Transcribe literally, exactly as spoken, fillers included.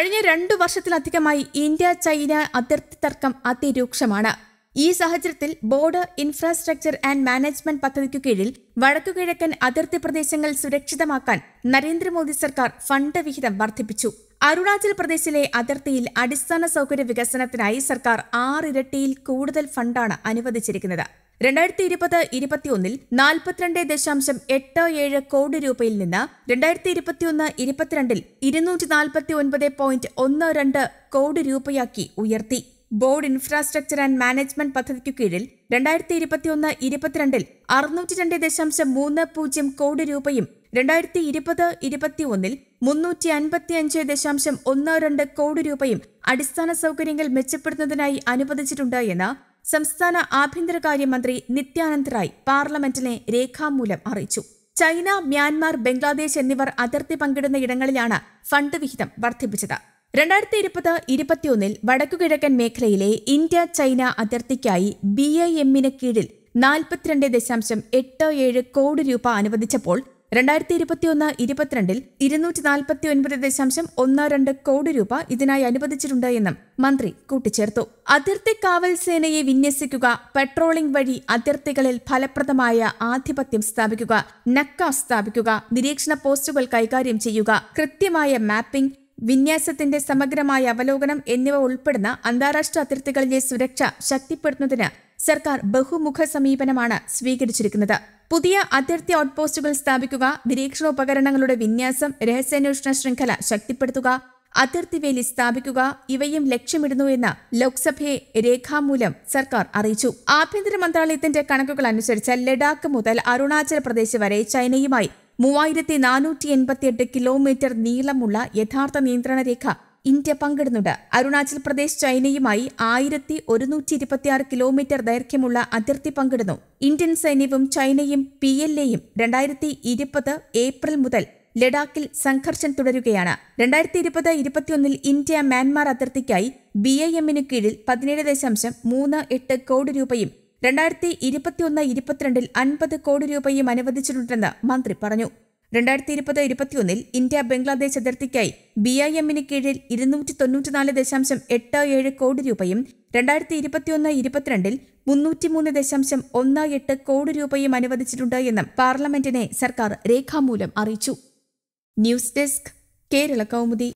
കഴിഞ്ഞ രണ്ടു വർഷത്തിലധികമായി ഇന്ത്യ ചൈന അതിർത്തി തർക്കം അതിരൂക്ഷമാണ്. ഈ സാഹചര്യത്തിൽ ബോർഡർ ഇൻഫ്രാസ്ട്രക്ചർ ആൻഡ് മാനേജ്മെന്റ് പദ്ധതിക്കു കീഴിൽ വടക്കുകിഴക്കൻ അതിർത്തി പ്രദേശങ്ങൾ സുരക്ഷിതമാക്കാൻ നരേന്ദ്രമോദി സർക്കാർ ഫണ്ട് വിഹിതം വർദ്ധിപ്പിച്ചു. അരുണാചൽ പ്രദേശിലെ അതിർത്തിയിൽ അടിസ്ഥാന സൗകര്യ വികസനത്തിനായി സർക്കാർ ആറിരട്ടിയിൽ കൂടുതൽ ഫണ്ടാണ് അനുവദിച്ചിരിക്കുന്നത്. രണ്ടായിരത്തി ഇരുപത് ഇരുപത്തിയൊന്നിൽ നാൽപ്പത്തിരണ്ട് ദശാംശം എട്ട് ഏഴ് കോടി രൂപയിൽ നിന്ന് രണ്ടായിരത്തി ഇരുപത്തിയൊന്ന് ഇരുപത്തിരണ്ടിൽ ഇരുന്നൂറ്റി നാൽപ്പത്തി ഒൻപത് പോയിന്റ് ഒന്ന് രണ്ട് കോടി രൂപയാക്കി ഉയർത്തി. ബോർഡ് ഇൻഫ്രാസ്ട്രക്ചർ ആൻഡ് മാനേജ്മെന്റ് പദ്ധതിക്കു കീഴിൽ രണ്ടായിരത്തി ഇരുപത്തിയൊന്ന് ഇരുപത്തിരണ്ടിൽ അറുന്നൂറ്റി രണ്ട് ദശാംശം മൂന്ന് പൂജ്യം കോടി രൂപയും രണ്ടായിരത്തി ഇരുപത് ഇരുപത്തിയൊന്നിൽ മുന്നൂറ്റി അൻപത്തി അഞ്ച് ദശാംശം ഒന്ന് രണ്ട് കോടി രൂപയും അടിസ്ഥാന സൗകര്യങ്ങൾ മെച്ചപ്പെടുത്തുന്നതിനായി അനുവദിച്ചിട്ടുണ്ട് എന്ന് സംസ്ഥാന ആഭ്യന്തരകാര്യമന്ത്രി നിത്യാനന്ദ് റോയ് പാർലമെന്റിനെ രേഖാമൂലം അറിയിച്ചു. ചൈന, മ്യാൻമാർ, ബംഗ്ലാദേശ് എന്നിവർ അതിർത്തി പങ്കിടുന്ന ഇടങ്ങളിലാണ് ഫണ്ട് വിഹിതം വർദ്ധിപ്പിച്ചത്. രണ്ടായിരത്തി ഇരുപത് ഇരുപത്തിയൊന്നിൽ വടക്കുകിഴക്കൻ മേഖലയിലെ ഇന്ത്യ ചൈന അതിർത്തിക്കായി ബി ഐ എമ്മിന് കീഴിൽ നാൽപ്പത്തിരണ്ട് ദശാംശം എട്ട് ഏഴ് കോടി രൂപ അനുവദിച്ചപ്പോൾ രണ്ടായിരത്തി ഇരുപത്തിയൊന്ന് ഇരുപത്തിരണ്ടിൽ ഇരുന്നൂറ്റി നാൽപ്പത്തി ഒൻപത് ദശാംശം ഒന്ന് രണ്ട് കോടി രൂപ ഇതിനായി അനുവദിച്ചിട്ടുണ്ട് എന്നും മന്ത്രി കൂട്ടിച്ചേർത്തു. അതിർത്തി കാവൽ സേനയെ വിന്യസിക്കുക, പെട്രോളിംഗ് വഴി അതിർത്തികളിൽ ഫലപ്രദമായ ആധിപത്യം സ്ഥാപിക്കുക, നക്ക സ്ഥാപിക്കുക, നിരീക്ഷണ പോസ്റ്റുകൾ കൈകാര്യം ചെയ്യുക, കൃത്യമായ മാപ്പിംഗ്, വിന്യാസത്തിന്റെ സമഗ്രമായ അവലോകനം എന്നിവ ഉൾപ്പെടുന്ന അന്താരാഷ്ട്ര അതിർത്തികളിലെ സുരക്ഷ ശക്തിപ്പെടുത്തുന്നതിന് സർക്കാർ ബഹുമുഖ സമീപനമാണ് സ്വീകരിച്ചിരിക്കുന്നത്. പുതിയ അതിർത്തി ഔട്ട്പോസ്റ്റുകൾ സ്ഥാപിക്കുക, നിരീക്ഷണോപകരണങ്ങളുടെ വിന്യാസം, രഹസ്യാന്വേഷണ ശൃംഖല ശക്തിപ്പെടുത്തുക, അതിർത്തി വേലി സ്ഥാപിക്കുക ഇവയും ലക്ഷ്യമിടുന്നുവെന്ന് ലോക്സഭയെ രേഖാമൂലം സർക്കാർ അറിയിച്ചു. ആഭ്യന്തര മന്ത്രാലയത്തിന്റെ കണക്കുകൾ അനുസരിച്ച് ലഡാക്ക് മുതൽ അരുണാചൽ പ്രദേശ് വരെ ചൈനയുമായി മൂവായിരത്തി നാനൂറ്റി എൺപത്തിയെട്ട് കിലോമീറ്റർ നീളമുള്ള യഥാർത്ഥ നിയന്ത്രണ രേഖ ഇന്ത്യ പങ്കിടുന്നുണ്ട്. അരുണാചൽ പ്രദേശ് ചൈനയുമായി ആയിരത്തി ഒരുന്നൂറ്റി ഇരുപത്തിയാറ് കിലോമീറ്റർ ദൈർഘ്യമുള്ള അതിർത്തി പങ്കിടുന്നു. ഇന്ത്യൻ സൈന്യവും ചൈനയും പി എൽ എയും രണ്ടായിരത്തി ഇരുപത് ഏപ്രിൽ മുതൽ ലഡാക്കിൽ സംഘർഷം തുടരുകയാണ്. രണ്ടായിരത്തി ഇരുപത് ഇരുപത്തിയൊന്നിൽ ഇന്ത്യ മ്യാൻമാർ അതിർത്തിക്കായി ബി ഐ എമ്മിനു കീഴിൽ പതിനേഴ് ദശാംശം മൂന്ന് എട്ട് കോടി രൂപയും രണ്ടായിരത്തി ഇരുപത്തിയൊന്ന് ഇരുപത്തിരണ്ടിൽ അൻപത് കോടി രൂപയും അനുവദിച്ചിട്ടുണ്ടെന്ന് മന്ത്രി പറഞ്ഞു. രണ്ടായിരത്തി ഇരുപത് ഇരുപത്തിയൊന്നിൽ ഇന്ത്യ ബംഗ്ലാദേശ് അതിർത്തിക്കായി ബി ഐ എമ്മിന് കീഴിൽ ഇരുന്നൂറ്റി തൊണ്ണൂറ്റിനാല് ദശാംശം എട്ട് ഏഴ് കോടി രൂപയും രണ്ടായിരത്തി ഇരുപത്തിയൊന്ന് ഇരുപത്തിരണ്ടിൽ മുന്നൂറ്റിമൂന്ന് ദശാംശം ഒന്ന് എട്ട് കോടി രൂപയും അനുവദിച്ചിട്ടുണ്ട് എന്നും പാർലമെന്റിനെ സർക്കാർ രേഖാമൂലം അറിയിച്ചു. News desk, Kerala Kaumudi.